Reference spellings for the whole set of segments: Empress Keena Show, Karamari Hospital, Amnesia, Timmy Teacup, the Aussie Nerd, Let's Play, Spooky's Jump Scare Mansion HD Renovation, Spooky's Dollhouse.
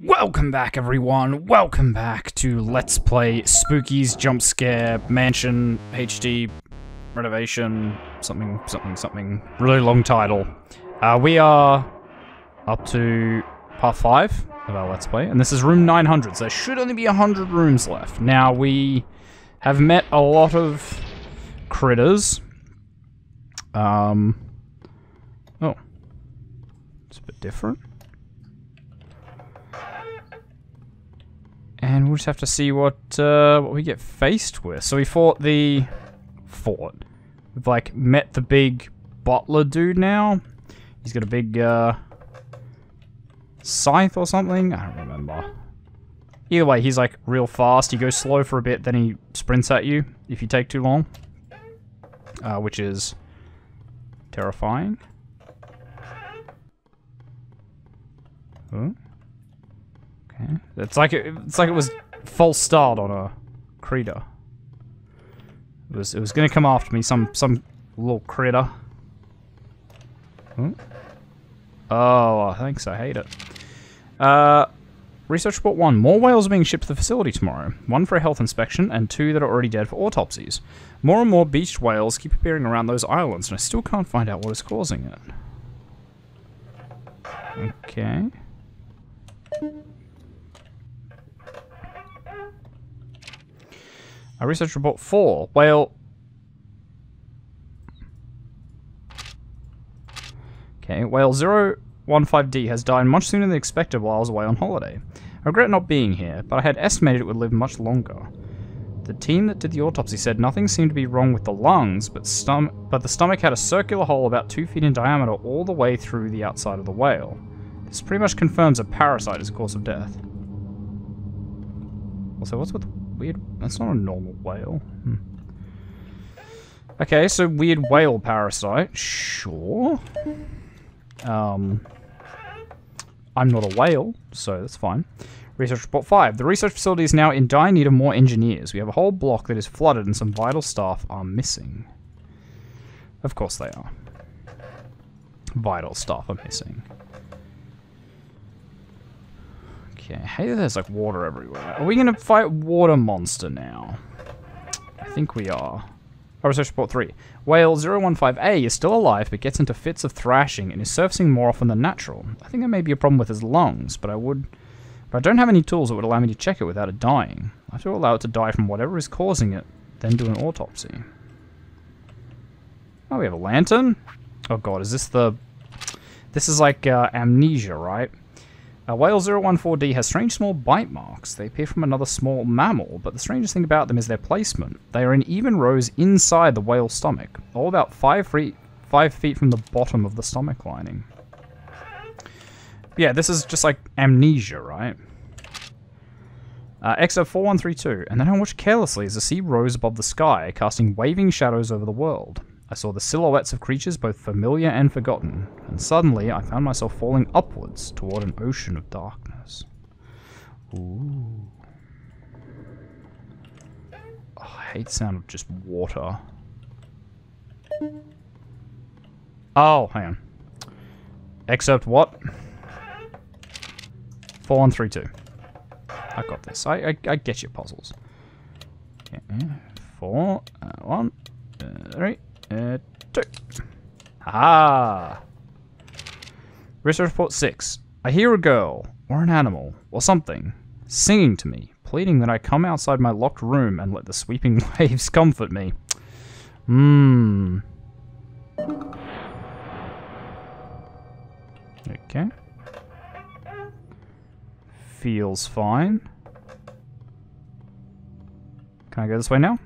Welcome back, everyone. Welcome back to Let's Play Spooky's Jump Scare Mansion HD Renovation. Something. Really long title. We are up to part 5 of our Let's Play, and this is room 900. So there should only be 100 rooms left. Now, we have met a lot of critters. Oh. It's a bit different. And we'll just have to see what we get faced with. So we fought the... We've, like, met the big butler dude now. He's got a big, scythe or something? I don't remember. Either way, he's, like, real fast. He goes slow for a bit, then he sprints at you if you take too long. Which is... terrifying. Huh? Okay. It's like it was false start on a critter. It was gonna come after me, some little critter. Huh? Oh, thanks. I hate it. Research report 1. More whales are being shipped to the facility tomorrow. 1 for a health inspection, and 2 that are already dead for autopsies. More and more beached whales keep appearing around those islands, and I still can't find out what is causing it. Okay. A research report 4. Whale. Okay, whale 015D has died much sooner than expected while I was away on holiday. I regret not being here, but I had estimated it would live much longer. The team that did the autopsy said nothing seemed to be wrong with the lungs, but the stomach had a circular hole about 2 feet in diameter all the way through the outside of the whale. This pretty much confirms a parasite is the cause of death. Also, what's with the weird... that's not a normal whale. Hmm. Okay, so weird whale parasite. Sure. I'm not a whale, so that's fine. Research report 5. The research facility is now in dire need of more engineers. We have a whole block that is flooded and some vital staff are missing. Of course they are. Vital staff are missing. Okay, I hate that there's, like, water everywhere. Are we gonna fight water monster now? I think we are. Oh, research report 3. Whale 015A is still alive, but gets into fits of thrashing and is surfacing more often than natural. I think there may be a problem with his lungs, but I don't have any tools that would allow me to check it without it dying. I have to allow it to die from whatever is causing it, then do an autopsy. Oh, we have a lantern? Oh god, is this the... this is like, Amnesia, right? Whale 014D has strange small bite marks. They appear from another small mammal, but the strangest thing about them is their placement. They are in even rows inside the whale's stomach, all about 5 feet from the bottom of the stomach lining. Yeah, this is just like Amnesia, right? XO4132, and then I watched carelessly as the sea rose above the sky, casting waving shadows over the world. I saw the silhouettes of creatures both familiar and forgotten, and suddenly I found myself falling upwards toward an ocean of darkness. Ooh. Oh, I hate the sound of just water. Oh, hang on. Except what? 4132. I got this. I get your puzzles. Okay. 4, 1, 3. 2. Ah. Research report 6. I hear a girl, or an animal, or something, singing to me, pleading that I come outside my locked room and let the sweeping waves comfort me. Hmm. Okay. Feels fine. Can I go this way now?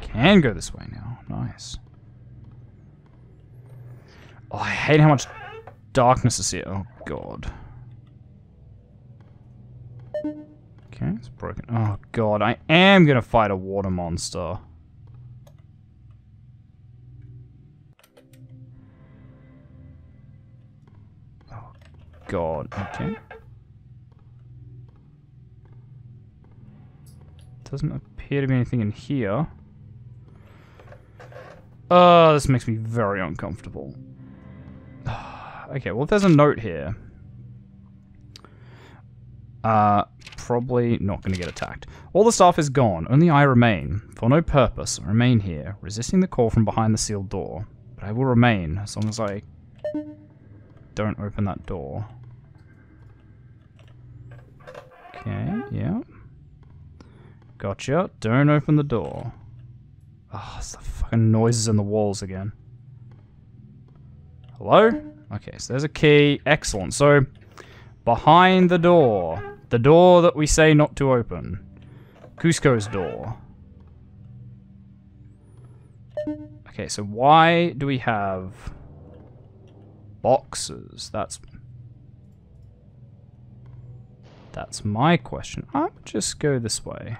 Can go this way now. Nice. Oh, I hate how much darkness is here. Oh, God. Okay, it's broken. Oh, God. I am gonna fight a water monster. Oh, God. Okay. Doesn't appear to be anything in here. This makes me very uncomfortable. Okay, well, if there's a note here. are probably not going to get attacked. All the staff is gone. Only I remain. For no purpose, I remain here, resisting the call from behind the sealed door. But I will remain as long as I don't open that door. Okay, yeah. Gotcha. Don't open the door. Ah, it's the fucking noises in the walls again. Hello? Okay, so there's a key. Excellent. So, behind the door that we say not to open, Cusco's door. Okay, so why do we have boxes? That's my question. I'll just go this way.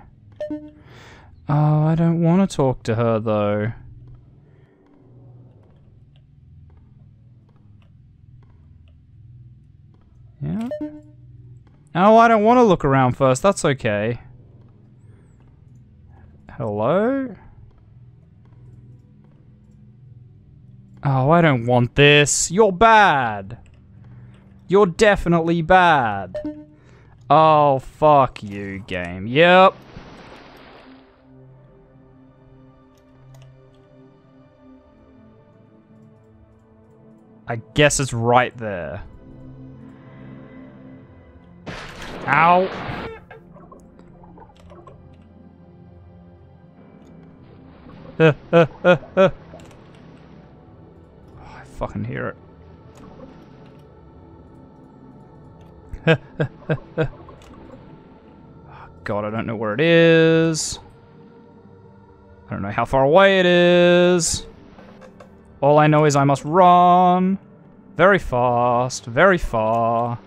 Oh, I don't want to talk to her, though. Yeah. Oh, I don't want to look around first. That's okay. Hello? Oh, I don't want this. You're bad. You're definitely bad. Oh, fuck you, game. Yep. I guess it's right there. Ow. Oh, I fucking hear it. Oh, God, I don't know where it is. I don't know how far away it is. All I know is I must run very fast, very far.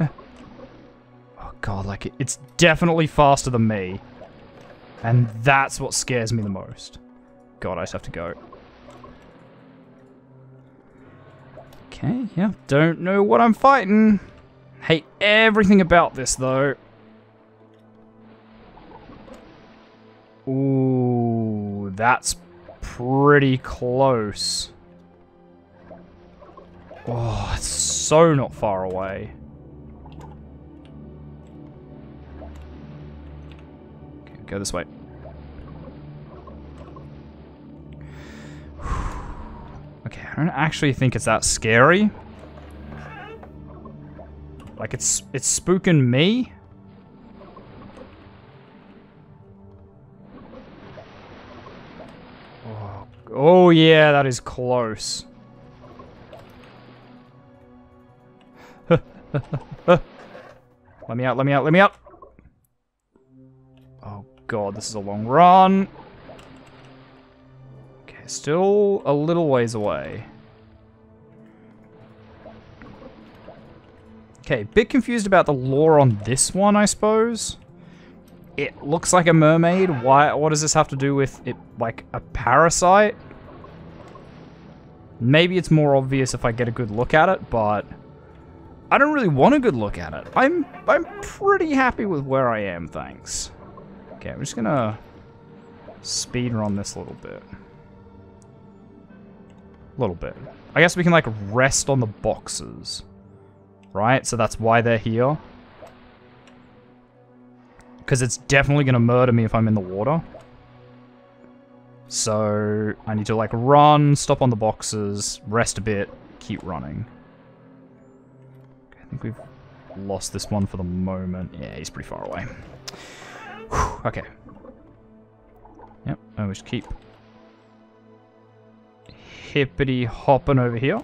Oh God, like it's definitely faster than me. And that's what scares me the most. God, I just have to go. Okay, yeah, don't know what I'm fighting. Hate everything about this though. Ooh. That's pretty close. Oh, it's so not far away. Okay, go this way. Okay, I don't actually think it's that scary. Like it's spooking me. Oh yeah, that is close. Let me out, let me out, let me out! Oh God, this is a long run. Okay, still a little ways away. Okay, bit confused about the lore on this one, I suppose. It looks like a mermaid. Why? What does this have to do with it? Like a parasite? Maybe it's more obvious if I get a good look at it, but I don't really want a good look at it. I'm pretty happy with where I am, thanks. Okay, I'm just gonna speedrun this a little bit. I guess we can like rest on the boxes, right? So that's why they're here. Because it's definitely going to murder me if I'm in the water. So I need to like run, stop on the boxes, rest a bit, keep running. Okay, I think we've lost this one for the moment. Yeah, he's pretty far away. Whew, okay. Yep, and we just keep hippity hopping over here.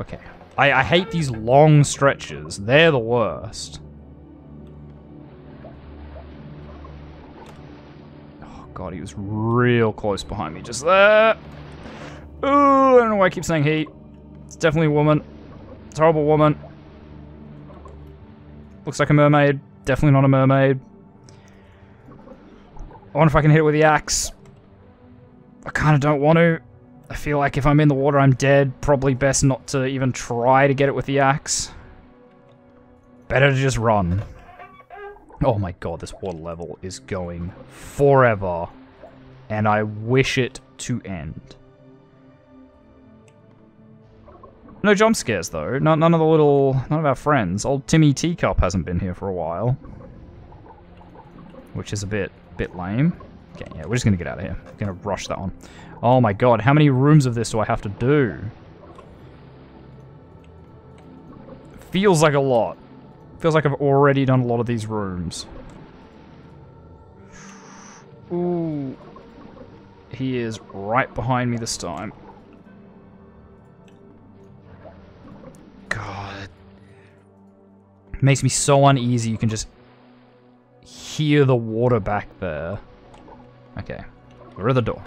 Okay. I hate these long stretches. They're the worst. Oh God, he was real close behind me, just there. Ooh, I don't know why I keep saying he. It's definitely a woman. It's a horrible woman. Looks like a mermaid. Definitely not a mermaid. I wonder if I can hit it with the axe. I kind of don't want to. I feel like if I'm in the water, I'm dead. Probably best not to even try to get it with the axe. Better to just run. Oh my God, this water level is going forever. And I wish it to end. No jump scares though. None of the little, none of our friends. Old Timmy Teacup hasn't been here for a while, which is a bit lame. Okay, yeah, we're just gonna get out of here. We're gonna rush that one. Oh my god, how many rooms of this do I have to do? Feels like a lot. Feels like I've already done a lot of these rooms. Ooh, he is right behind me this time. God, it makes me so uneasy. You can just hear the water back there. Okay, we're at the door.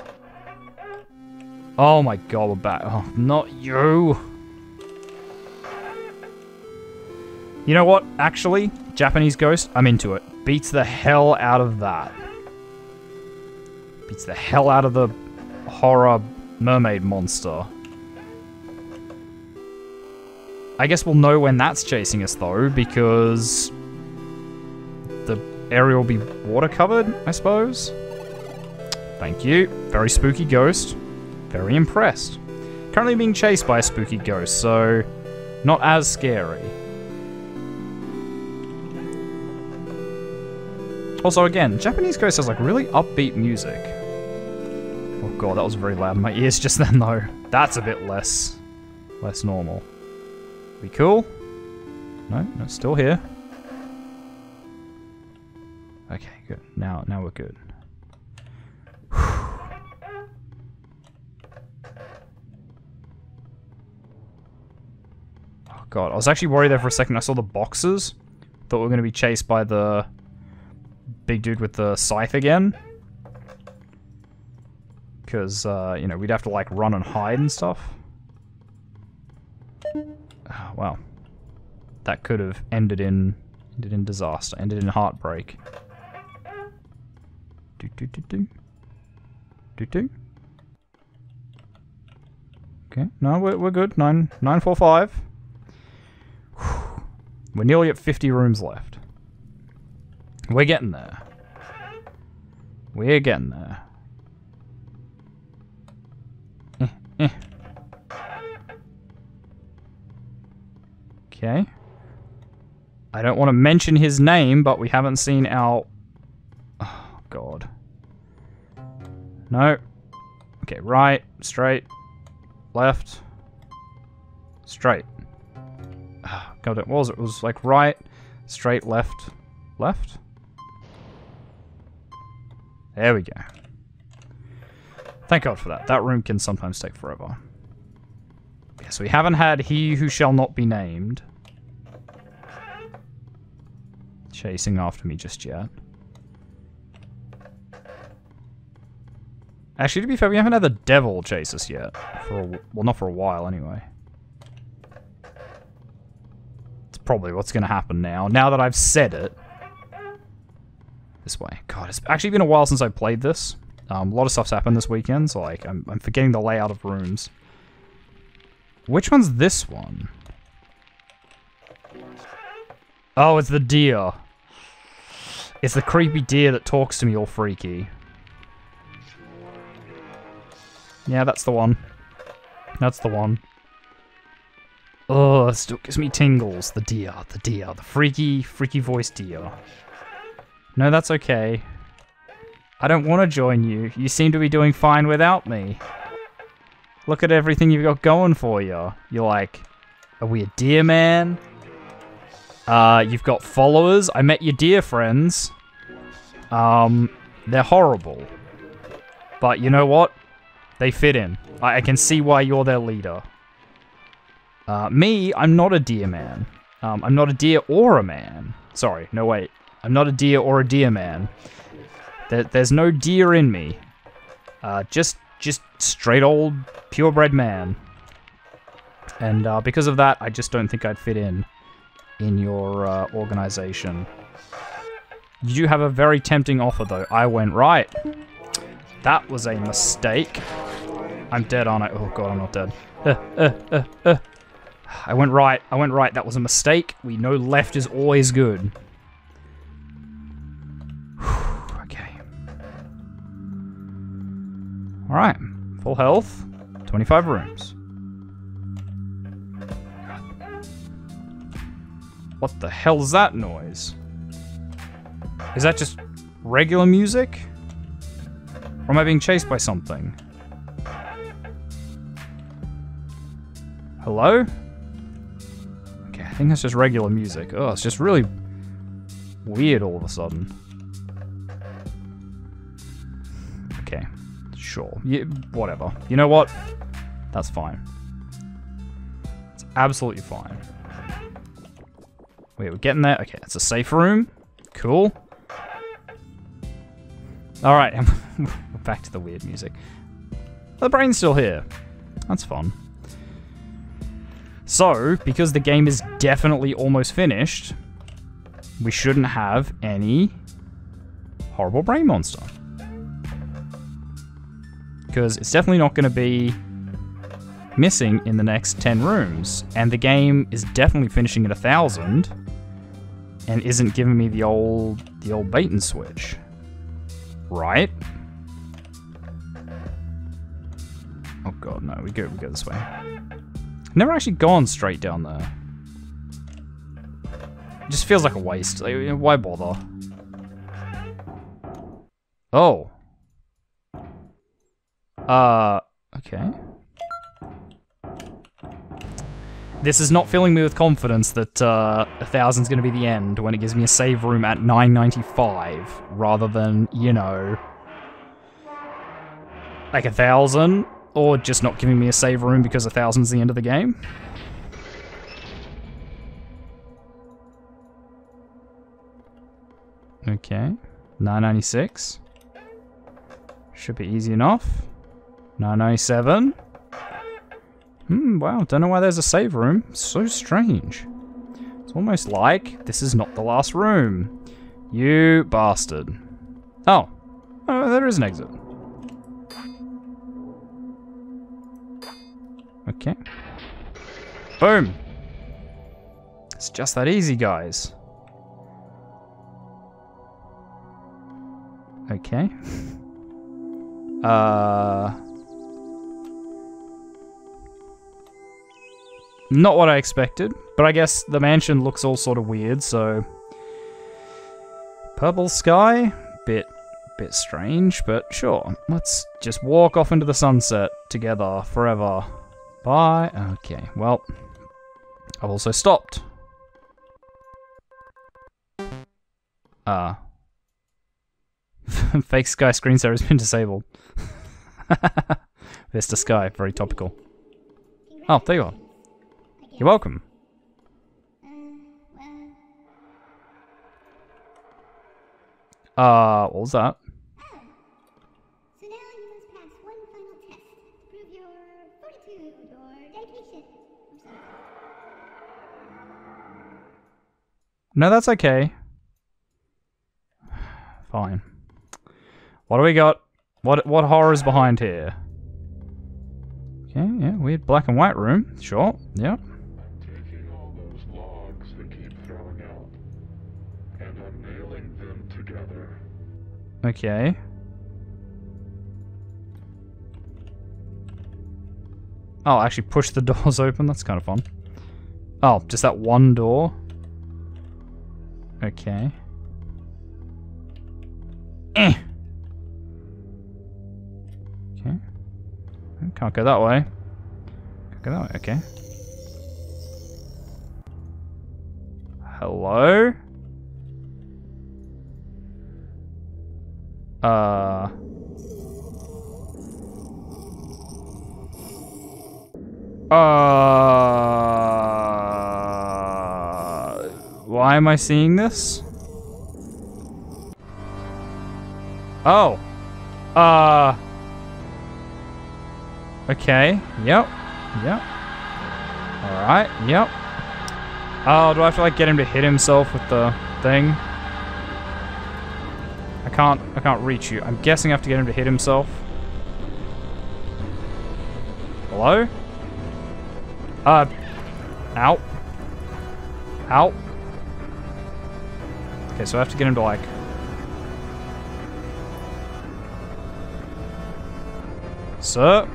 Oh my god, we're back. Oh, not you. You know what? Actually, Japanese ghost, I'm into it. Beats the hell out of that. Beats the hell out of the horror mermaid monster. I guess we'll know when that's chasing us though, because the area will be water covered, I suppose. Thank you. Very spooky ghost. Very impressed. Currently being chased by a spooky ghost, so not as scary. Also, again, Japanese ghost has like really upbeat music. Oh god, that was very loud in my ears just then though. That's a bit less normal. We cool? No, still here. Okay, good. Now we're good. Oh god, I was actually worried there for a second. I saw the boxes. Thought we were gonna be chased by the big dude with the scythe again, because you know, we'd have to like run and hide and stuff. Oh, wow, that could have ended in disaster, ended in heartbreak. Okay, no, we're good. 945. Whew. We're nearly at 50 rooms left. We're getting there. We're getting there. Okay. I don't want to mention his name, but we haven't seen our... Oh, god. No. Okay, right, straight, left, straight. Oh, god, what was it? It was like right, straight, left, left. There we go. Thank god for that. That room can sometimes take forever. Yeah, so we haven't had He Who Shall Not Be Named chasing after me just yet. Actually, to be fair, we haven't had the devil chase us yet. Well, not for a while anyway. It's probably what's going to happen now. Now that I've said it. This way. God, it's actually been a while since I played this. A lot of stuff's happened this weekend, so like I'm forgetting the layout of rooms. Which one's this one? Oh, it's the deer. It's the creepy deer that talks to me all freaky. Yeah, that's the one. That's the one. Oh, it still gives me tingles. The deer. The freaky voice deer. No, that's okay. I don't want to join you. You seem to be doing fine without me. Look at everything you've got going for you. You're like, are we a deer man? You've got followers. I met your deer friends. They're horrible. But you know what? They fit in. I can see why you're their leader. Me, I'm not a deer man. I'm not a deer or a man. Sorry, no wait. I'm not a deer or a deer man. There's no deer in me. Just straight old purebred man. And because of that, I just don't think I'd fit in your organization. You do have a very tempting offer, though. I went right. That was a mistake. I'm dead, aren't I? Oh god, I'm not dead. I went right. That was a mistake. We know left is always good. Alright, full health, 25 rooms. What the hell's that noise? Is that just regular music? Or am I being chased by something? Hello? Okay, I think that's just regular music. Oh, it's just really weird all of a sudden. Okay, sure. Yeah, whatever. You know what? That's fine. It's absolutely fine. Wait, we're getting there? Okay, it's a safe room. Cool. Alright, we're back to the weird music. The brain's still here. That's fun. So, because the game is definitely almost finished, we shouldn't have any horrible brain monster. Because it's definitely not going to be missing in the next 10 rooms. And the game is definitely finishing at 1,000 and isn't giving me the old bait and switch. Right? Oh god, no, we go this way. Never actually gone straight down there. It just feels like a waste. Like, why bother? Oh. Okay. This is not filling me with confidence that 1,000's gonna be the end when it gives me a save room at 995 rather than, you know, like 1,000. Or just not giving me a save room because 1,000's the end of the game. Okay, 996. Should be easy enough. 997. Wow, don't know why there's a save room. So strange. It's almost like this is not the last room. You bastard. Oh, there is an exit. Okay. Boom! It's just that easy, guys. Okay. Not what I expected, but I guess the mansion looks all sort of weird, so... Purple sky? Bit strange, but sure. Let's just walk off into the sunset together forever. Bye. Okay, well, I've also stopped. Fake sky screensaver has been disabled. Vista Sky, very topical. Oh, there you are. You're welcome. What was that? No, that's okay. Fine. What do we got? What horror's behind here? Okay, yeah, weird black and white room. Sure, yeah. Taking all those logs they keep throwing out and unnailing them together. Okay. Oh, actually push the doors open, that's kind of fun. Oh, just that one door? Okay. Okay. Can't go that way. Can't go that way, okay. Hello? Why am I seeing this? Oh. Okay. Yep. Yep. Alright. Yep. Oh, do I have to, like, get him to hit himself with the thing? I can't reach you. I'm guessing I have to get him to hit himself. Hello? Ow. Ow. Okay, so I have to get him to, like... Sir?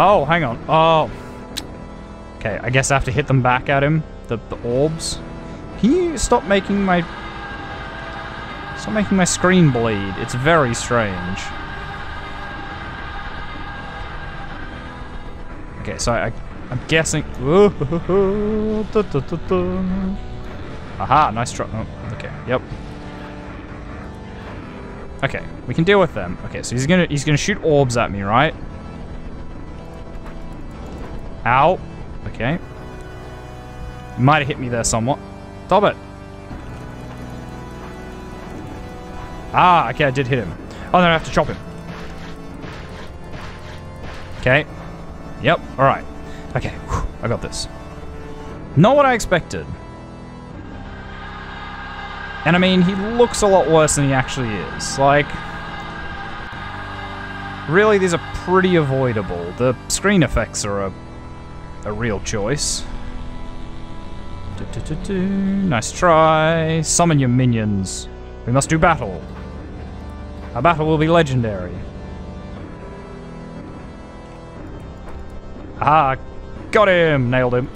Oh, hang on. Oh. Okay, I guess I have to hit them back at him. The orbs. Can you stop making my... Stop making my screen bleed. It's very strange. Okay, so I'm guessing... Aha, nice try. Oh, okay, yep. Okay, we can deal with them. Okay, so he's gonna shoot orbs at me, right? Ow. Okay. Might have hit me there somewhat. Stop it. Ah, okay, I did hit him. Oh, then I have to chop him. Okay. Yep, alright. Okay, whew, I got this. Not what I expected. And I mean, he looks a lot worse than he actually is. Like, really, these are pretty avoidable. The screen effects are a real choice. Nice try. Summon your minions. We must do battle. Our battle will be legendary. Ah, got him! Nailed him.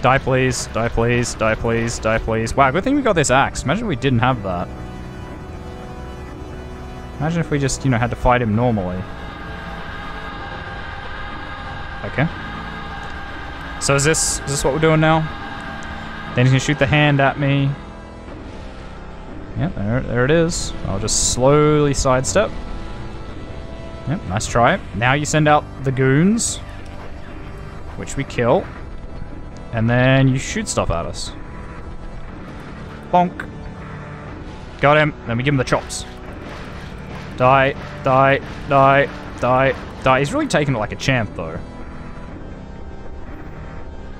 Die please, die please, die please, die please. Wow, good thing we got this axe. Imagine if we didn't have that. Imagine if we just, you know, had to fight him normally. Okay. So is this what we're doing now? Then he's gonna shoot the hand at me. Yep, there it is. I'll just slowly sidestep. Yep, nice try. Now you send out the goons, which we kill. And then you shoot stuff at us. Bonk. Got him. Then we give him the chops. Die, die, die, die, die. He's really taking it like a champ, though.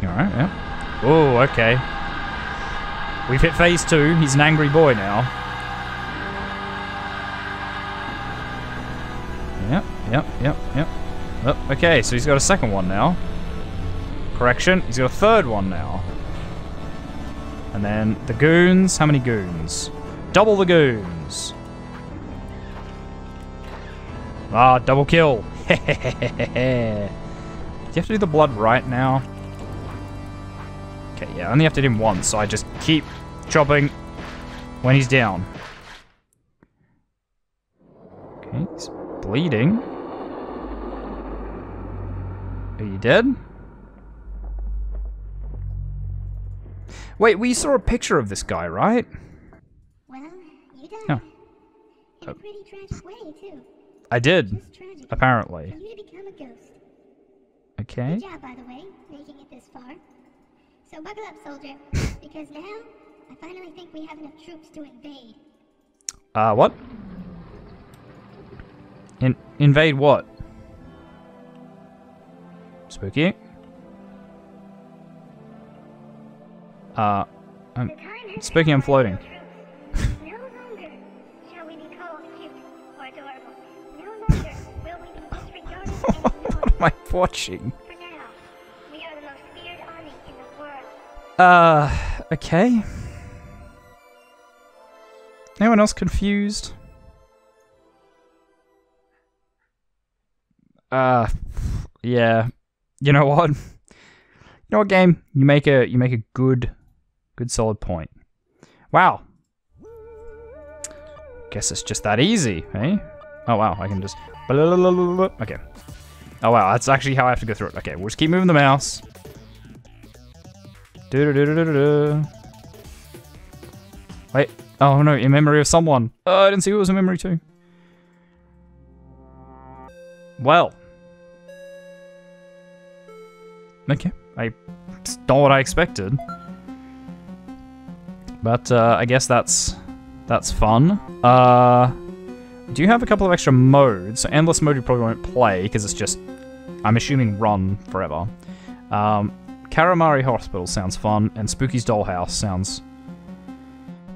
Alright, yeah. Oh, okay. We've hit phase two. He's an angry boy now. Yep, yep, yep, yep. Oh, okay, so he's got a second one now. Correction, he's got a third one now. And then the goons, how many goons? Double the goons. Ah, double kill. Do you have to do the blood right now? Okay, yeah, I only have to do him once, so I just keep chopping when he's down. Okay, he's bleeding. Are you dead? Wait, we saw a picture of this guy, right? Well, you died. No. In a pretty tragic way, too. I did, apparently. You become a ghost. Okay. Good job, by the way, making it this far. So buckle up, soldier, because now I finally think we have enough troops to invade. What? Invade what? Spooky. Speaking, I'm floating. No longer shall we be called cute or adorable. No longer will we be disregarded. What am I watching? For now, we are the most feared army in the world. Okay. Anyone else confused? Yeah. You know what? You know what, game? You make a good solid point. Wow. Guess it's just that easy, eh? Oh wow, I can just... Okay. Oh wow, that's actually how I have to go through it. Okay, we'll just keep moving the mouse. Wait. Oh no, in memory of someone. Oh, I didn't see what was in memory too. Well. Okay. It's not what I expected. But I guess that's fun. Do you have a couple of extra modes? So endless mode you probably won't play because it's just, I'm assuming, run forever. Karamari Hospital sounds fun, and Spooky's Dollhouse sounds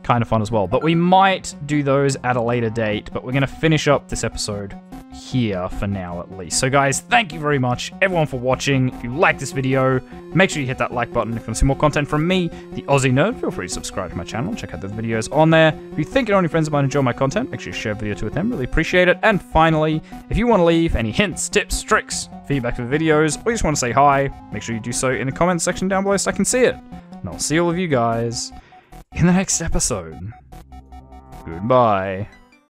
kind of fun as well. But we might do those at a later date. But we're gonna finish up this episode here for now at least. So guys, thank you very much everyone for watching. If you like this video, make sure you hit that like button. If you want to see more content from me, the Aussie Nerd, feel free to subscribe to my channel, check out the videos on there. If you think and only friends of mine enjoy my content, make sure you share the video with them, really appreciate it. And finally, if you want to leave any hints, tips, tricks, feedback for the videos, or you just want to say hi, make sure you do so in the comments section down below so I can see it. And I'll see all of you guys in the next episode. Goodbye.